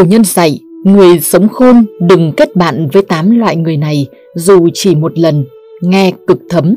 Cổ nhân dạy, người sống khôn đừng kết bạn với 8 loại người này dù chỉ một lần, nghe cực thấm.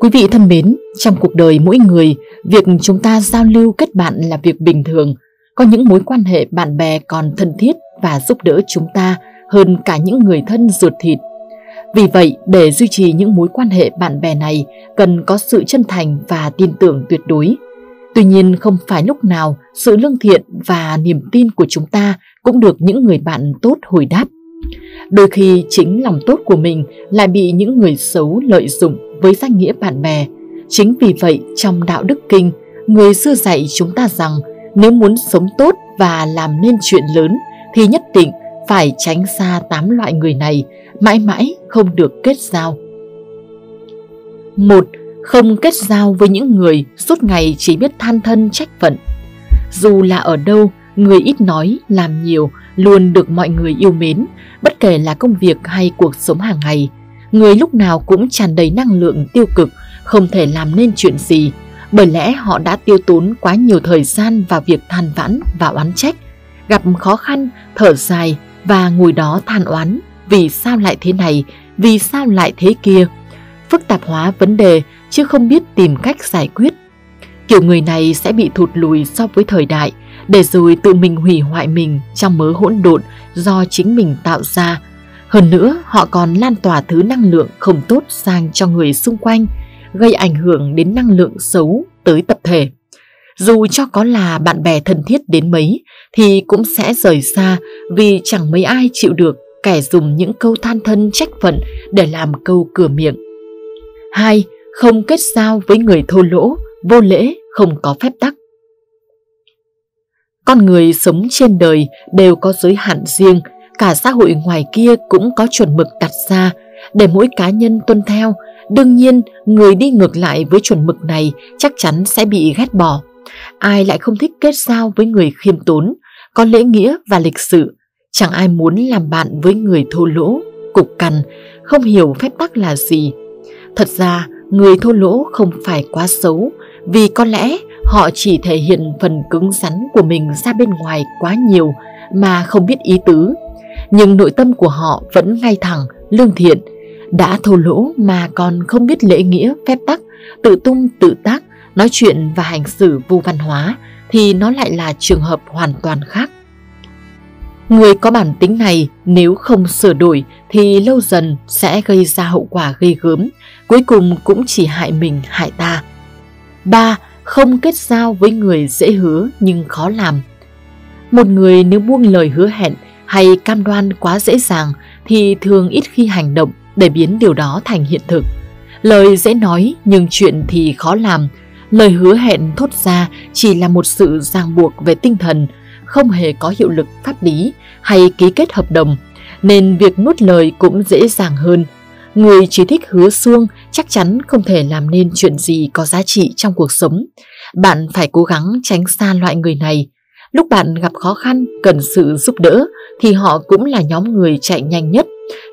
Quý vị thân mến, trong cuộc đời mỗi người, việc chúng ta giao lưu kết bạn là việc bình thường. Có những mối quan hệ bạn bè còn thân thiết và giúp đỡ chúng ta hơn cả những người thân ruột thịt. Vì vậy, để duy trì những mối quan hệ bạn bè này, cần có sự chân thành và tin tưởng tuyệt đối. Tuy nhiên, không phải lúc nào sự lương thiện và niềm tin của chúng ta cũng được những người bạn tốt hồi đáp. Đôi khi chính lòng tốt của mình lại bị những người xấu lợi dụng với danh nghĩa bạn bè. Chính vì vậy, trong Đạo Đức Kinh, người xưa dạy chúng ta rằng nếu muốn sống tốt và làm nên chuyện lớn thì nhất định phải tránh xa 8 loại người này, mãi mãi không được kết giao. 1. Không kết giao với những người suốt ngày chỉ biết than thân trách phận. Dù là ở đâu, người ít nói, làm nhiều, luôn được mọi người yêu mến, bất kể là công việc hay cuộc sống hàng ngày. Người lúc nào cũng tràn đầy năng lượng tiêu cực, không thể làm nên chuyện gì, bởi lẽ họ đã tiêu tốn quá nhiều thời gian vào việc than vãn và oán trách, gặp khó khăn, thở dài và ngồi đó than oán. Vì sao lại thế này? Vì sao lại thế kia? Phức tạp hóa vấn đề chứ không biết tìm cách giải quyết. Kiểu người này sẽ bị thụt lùi so với thời đại, để rồi tự mình hủy hoại mình trong mớ hỗn độn do chính mình tạo ra. Hơn nữa, họ còn lan tỏa thứ năng lượng không tốt sang cho người xung quanh, gây ảnh hưởng đến năng lượng xấu tới tập thể. Dù cho có là bạn bè thân thiết đến mấy thì cũng sẽ rời xa, vì chẳng mấy ai chịu được kẻ dùng những câu than thân trách phận để làm câu cửa miệng. 2. Không kết giao với người thô lỗ, vô lễ, không có phép tắc. Con người sống trên đời đều có giới hạn riêng, cả xã hội ngoài kia cũng có chuẩn mực đặt ra để mỗi cá nhân tuân theo. Đương nhiên, người đi ngược lại với chuẩn mực này chắc chắn sẽ bị ghét bỏ. Ai lại không thích kết giao với người khiêm tốn, có lễ nghĩa và lịch sự. Chẳng ai muốn làm bạn với người thô lỗ, cục cằn, không hiểu phép tắc là gì. Thật ra, người thô lỗ không phải quá xấu, vì có lẽ họ chỉ thể hiện phần cứng rắn của mình ra bên ngoài quá nhiều mà không biết ý tứ. Nhưng nội tâm của họ vẫn ngay thẳng, lương thiện. Đã thô lỗ mà còn không biết lễ nghĩa, phép tắc, tự tung tự tác, nói chuyện và hành xử vô văn hóa thì nó lại là trường hợp hoàn toàn khác. Người có bản tính này nếu không sửa đổi thì lâu dần sẽ gây ra hậu quả ghê gớm, cuối cùng cũng chỉ hại mình hại ta. 3. Không kết giao với người dễ hứa nhưng khó làm. Một người nếu buông lời hứa hẹn hay cam đoan quá dễ dàng thì thường ít khi hành động để biến điều đó thành hiện thực. Lời dễ nói nhưng chuyện thì khó làm. Lời hứa hẹn thốt ra chỉ là một sự ràng buộc về tinh thần, không hề có hiệu lực pháp lý hay ký kết hợp đồng, nên việc nuốt lời cũng dễ dàng hơn. Người chỉ thích hứa suông chắc chắn không thể làm nên chuyện gì có giá trị trong cuộc sống. Bạn phải cố gắng tránh xa loại người này. Lúc bạn gặp khó khăn, cần sự giúp đỡ thì họ cũng là nhóm người chạy nhanh nhất,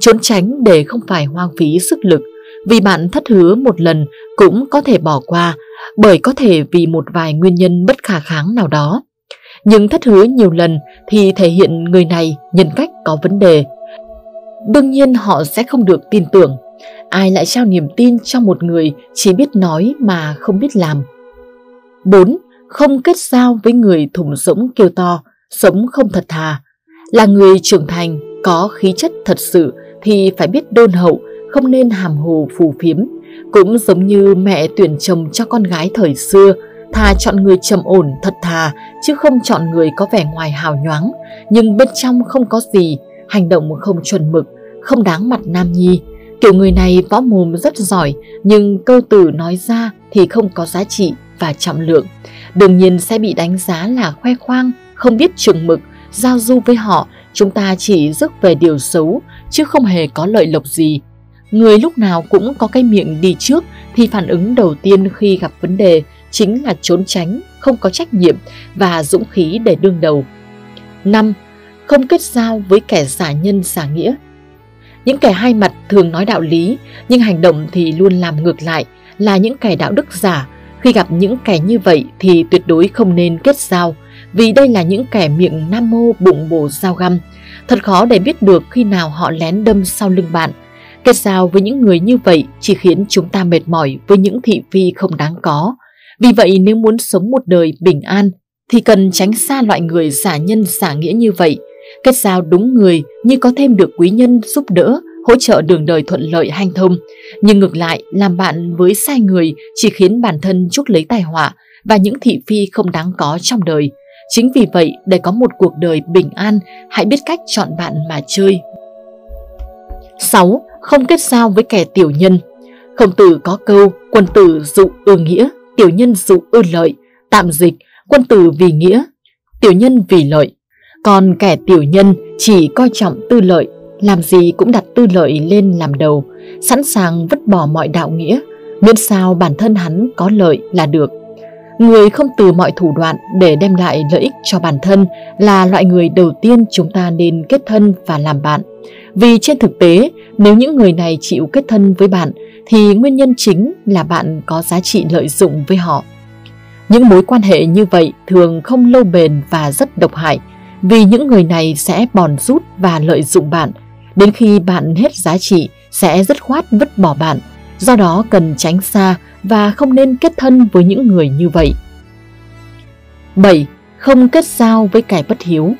trốn tránh để không phải hoang phí sức lực. Vì bạn thất hứa một lần cũng có thể bỏ qua, bởi có thể vì một vài nguyên nhân bất khả kháng nào đó. Nhưng thất hứa nhiều lần thì thể hiện người này nhân cách có vấn đề. Đương nhiên họ sẽ không được tin tưởng. Ai lại trao niềm tin cho một người chỉ biết nói mà không biết làm. 4. Không kết giao với người thùng rỗng kêu to, sống không thật thà. Là người trưởng thành, có khí chất thật sự thì phải biết đôn hậu, không nên hàm hồ phù phiếm. Cũng giống như mẹ tuyển chồng cho con gái thời xưa, thà chọn người trầm ổn thật thà chứ không chọn người có vẻ ngoài hào nhoáng nhưng bên trong không có gì, hành động không chuẩn mực, không đáng mặt nam nhi. Kiểu người này võ mồm rất giỏi nhưng câu từ nói ra thì không có giá trị và trọng lượng. Đương nhiên sẽ bị đánh giá là khoe khoang, không biết chừng mực. Giao du với họ, chúng ta chỉ rước về điều xấu chứ không hề có lợi lộc gì. Người lúc nào cũng có cái miệng đi trước thì phản ứng đầu tiên khi gặp vấn đề chính là trốn tránh, không có trách nhiệm và dũng khí để đương đầu. 5. Không kết giao với kẻ giả nhân giả nghĩa. Những kẻ hai mặt thường nói đạo lý nhưng hành động thì luôn làm ngược lại, là những kẻ đạo đức giả. Khi gặp những kẻ như vậy thì tuyệt đối không nên kết giao. vì đây là những kẻ miệng nam mô bụng bổ dao găm. Thật khó để biết được khi nào họ lén đâm sau lưng bạn. Kết giao với những người như vậy chỉ khiến chúng ta mệt mỏi với những thị phi không đáng có. Vì vậy nếu muốn sống một đời bình an thì cần tránh xa loại người giả nhân giả nghĩa như vậy. Kết giao đúng người như có thêm được quý nhân giúp đỡ, hỗ trợ đường đời thuận lợi hanh thông. Nhưng ngược lại, làm bạn với sai người chỉ khiến bản thân chuốc lấy tai họa và những thị phi không đáng có trong đời. Chính vì vậy, để có một cuộc đời bình an, hãy biết cách chọn bạn mà chơi. 6. Không kết giao với kẻ tiểu nhân. Khổng Tử có câu, quân tử dụ ưa nghĩa, tiểu nhân dụ ưa lợi. Tạm dịch, quân tử vì nghĩa, tiểu nhân vì lợi. Còn kẻ tiểu nhân chỉ coi trọng tư lợi, làm gì cũng đặt tư lợi lên làm đầu, sẵn sàng vứt bỏ mọi đạo nghĩa, miễn sao bản thân hắn có lợi là được. Người không từ mọi thủ đoạn để đem lại lợi ích cho bản thân là loại người đầu tiên chúng ta nên kết thân và làm bạn. Vì trên thực tế, nếu những người này chịu kết thân với bạn thì nguyên nhân chính là bạn có giá trị lợi dụng với họ. Những mối quan hệ như vậy thường không lâu bền và rất độc hại, vì những người này sẽ bòn rút và lợi dụng bạn. Đến khi bạn hết giá trị sẽ dứt khoát vứt bỏ bạn. Do đó cần tránh xa và không nên kết thân với những người như vậy. 7. Không kết giao với kẻ bất hiếu.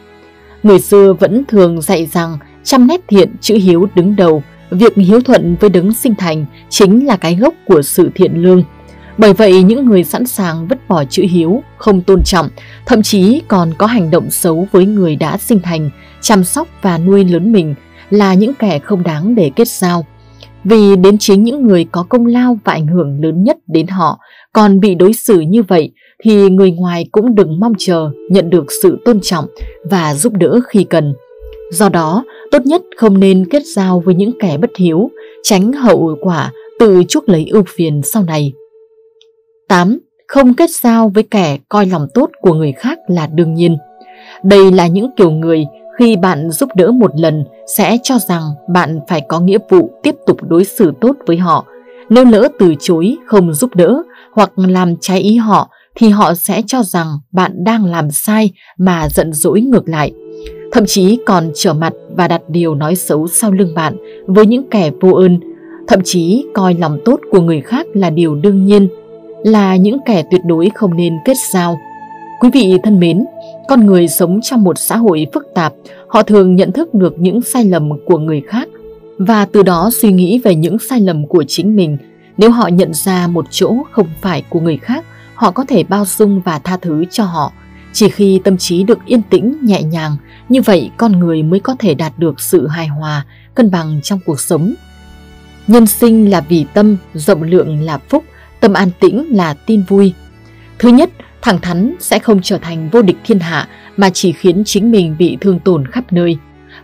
Người xưa vẫn thường dạy rằng trăm nét thiện chữ hiếu đứng đầu. Việc hiếu thuận với đấng sinh thành chính là cái gốc của sự thiện lương. Bởi vậy những người sẵn sàng vứt bỏ chữ hiếu, không tôn trọng, thậm chí còn có hành động xấu với người đã sinh thành, chăm sóc và nuôi lớn mình là những kẻ không đáng để kết giao. Vì đến chính những người có công lao và ảnh hưởng lớn nhất đến họ còn bị đối xử như vậy thì người ngoài cũng đừng mong chờ nhận được sự tôn trọng và giúp đỡ khi cần. Do đó, tốt nhất không nên kết giao với những kẻ bất hiếu, tránh hậu quả tự chuốc lấy ưu phiền sau này. 8. Không kết giao với kẻ coi lòng tốt của người khác là đương nhiên. Đây là những kiểu người khi bạn giúp đỡ một lần sẽ cho rằng bạn phải có nghĩa vụ tiếp tục đối xử tốt với họ. Nếu lỡ từ chối, không giúp đỡ hoặc làm trái ý họ thì họ sẽ cho rằng bạn đang làm sai mà giận dỗi ngược lại. Thậm chí còn trở mặt và đặt điều nói xấu sau lưng bạn với những kẻ vô ơn. Thậm chí coi lòng tốt của người khác là điều đương nhiên, là những kẻ tuyệt đối không nên kết giao. Quý vị thân mến, con người sống trong một xã hội phức tạp, họ thường nhận thức được những sai lầm của người khác và từ đó suy nghĩ về những sai lầm của chính mình. Nếu họ nhận ra một chỗ không phải của người khác, họ có thể bao dung và tha thứ cho họ. Chỉ khi tâm trí được yên tĩnh, nhẹ nhàng, như vậy con người mới có thể đạt được sự hài hòa, cân bằng trong cuộc sống. Nhân sinh là vì tâm, rộng lượng là phúc, tâm an tĩnh là tin vui. Thứ nhất, thẳng thắn sẽ không trở thành vô địch thiên hạ mà chỉ khiến chính mình bị thương tổn khắp nơi.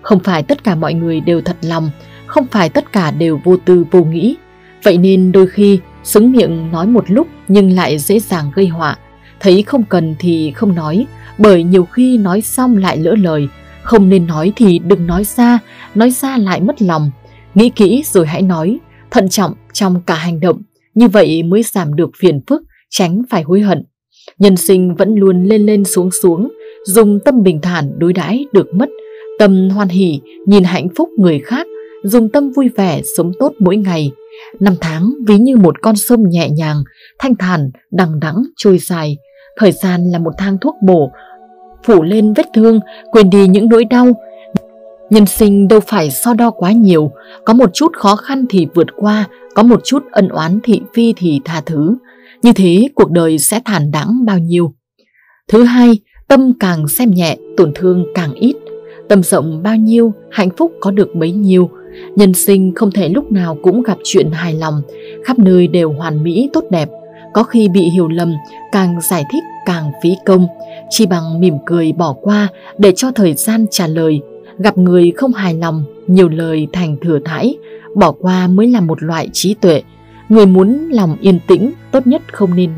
Không phải tất cả mọi người đều thật lòng, không phải tất cả đều vô tư vô nghĩ. Vậy nên đôi khi xứng miệng nói một lúc nhưng lại dễ dàng gây họa. Thấy không cần thì không nói, bởi nhiều khi nói xong lại lỡ lời. Không nên nói thì đừng nói ra lại mất lòng. Nghĩ kỹ rồi hãy nói, thận trọng trong cả hành động. Như vậy mới giảm được phiền phức, tránh phải hối hận. Nhân sinh vẫn luôn lên lên xuống xuống, dùng tâm bình thản đối đãi được mất, tâm hoan hỉ nhìn hạnh phúc người khác, dùng tâm vui vẻ sống tốt mỗi ngày. Năm tháng ví như một con sông nhẹ nhàng, thanh thản, đằng đẵng trôi dài. Thời gian là một thang thuốc bổ, phủ lên vết thương, quên đi những nỗi đau. Nhân sinh đâu phải so đo quá nhiều, có một chút khó khăn thì vượt qua, có một chút ân oán thị phi thì tha thứ. Như thế cuộc đời sẽ thản đãng bao nhiêu. Thứ hai, tâm càng xem nhẹ, tổn thương càng ít. Tâm rộng bao nhiêu, hạnh phúc có được bấy nhiêu. Nhân sinh không thể lúc nào cũng gặp chuyện hài lòng, khắp nơi đều hoàn mỹ tốt đẹp. Có khi bị hiểu lầm, càng giải thích càng phí công. Chỉ bằng mỉm cười bỏ qua để cho thời gian trả lời. Gặp người không hài lòng, nhiều lời thành thừa thãi, bỏ qua mới là một loại trí tuệ. Người muốn lòng yên tĩnh, tốt nhất không nên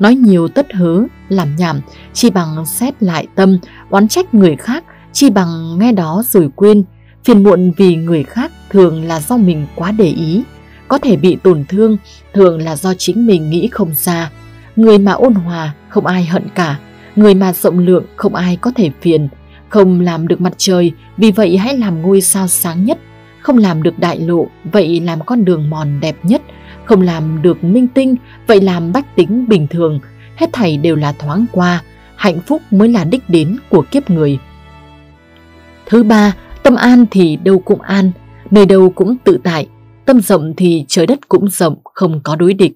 nói nhiều tất hớ, làm nhảm, chi bằng xét lại tâm, oán trách người khác, chi bằng nghe đó rồi quên. Phiền muộn vì người khác thường là do mình quá để ý, có thể bị tổn thương thường là do chính mình nghĩ không ra. Người mà ôn hòa không ai hận cả, Người mà rộng lượng không ai có thể phiền. Không làm được mặt trời, vì vậy hãy làm ngôi sao sáng nhất. Không làm được đại lộ, vậy làm con đường mòn đẹp nhất. Không làm được minh tinh, vậy làm bách tính bình thường. Hết thảy đều là thoáng qua, hạnh phúc mới là đích đến của kiếp người. Thứ ba, tâm an thì đâu cũng an, nơi đâu cũng tự tại. Tâm rộng thì trời đất cũng rộng, không có đối địch.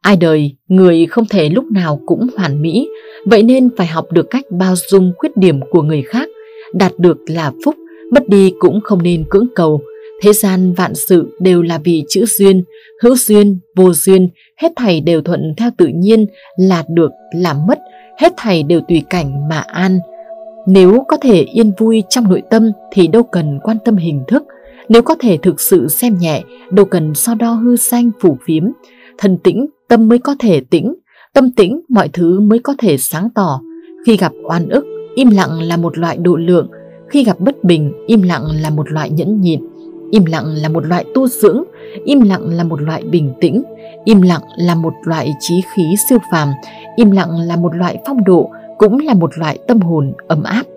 Ai đời, người không thể lúc nào cũng hoàn mỹ, vậy nên phải học được cách bao dung khuyết điểm của người khác. Đạt được là phúc, mất đi cũng không nên cưỡng cầu. Thế gian vạn sự đều là vì chữ duyên, hữu duyên, vô duyên, hết thảy đều thuận theo tự nhiên, là được, là mất, hết thảy đều tùy cảnh mà an. Nếu có thể yên vui trong nội tâm thì đâu cần quan tâm hình thức. Nếu có thể thực sự xem nhẹ, đâu cần so đo hư danh phủ phiếm. Thân tĩnh, tâm mới có thể tĩnh, tâm tĩnh mọi thứ mới có thể sáng tỏ. Khi gặp oan ức, im lặng là một loại độ lượng. Khi gặp bất bình, im lặng là một loại nhẫn nhịn. Im lặng là một loại tu dưỡng, im lặng là một loại bình tĩnh, im lặng là một loại chí khí siêu phàm, im lặng là một loại phong độ, cũng là một loại tâm hồn ấm áp.